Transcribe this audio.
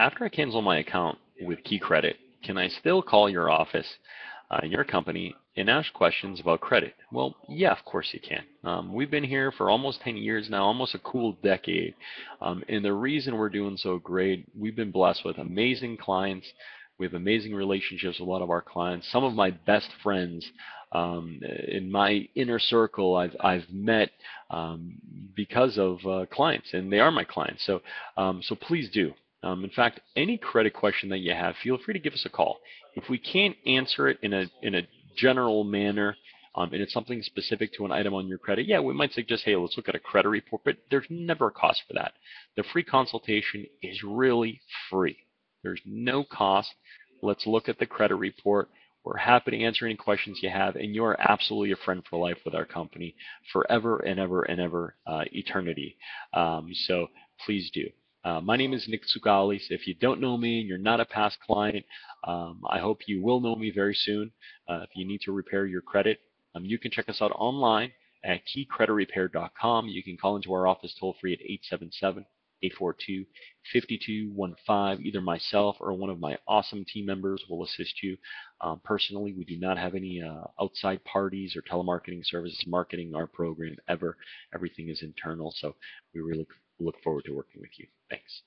after I cancel my account with Key Credit, can I still call your office, your company, and ask questions about credit? Well, yeah, of course you can. We've been here for almost 10 years now, almost a cool decade. And the reason we're doing so great, we've been blessed with amazing clients. We have amazing relationships with a lot of our clients. Some of my best friends in my inner circle I've met because of clients, and they are my clients. So, so please do. In fact, any credit question that you have, feel free to give us a call. If we can't answer it in a general manner, and it's something specific to an item on your credit, yeah, we might suggest, hey, let's look at a credit report, but there's never a cost for that. The free consultation is really free. There's no cost. Let's look at the credit report. We're happy to answer any questions you have, and you're absolutely a friend for life with our company forever and ever and ever, eternity. So please do. My name is Nick Sugalis. If you don't know me and you're not a past client, I hope you will know me very soon. If you need to repair your credit, you can check us out online at keycreditrepair.com. You can call into our office toll-free at 877. 842-5215. Either myself or one of my awesome team members will assist you. Personally, we do not have any outside parties or telemarketing services marketing our program ever. Everything is internal, so we really look forward to working with you. Thanks.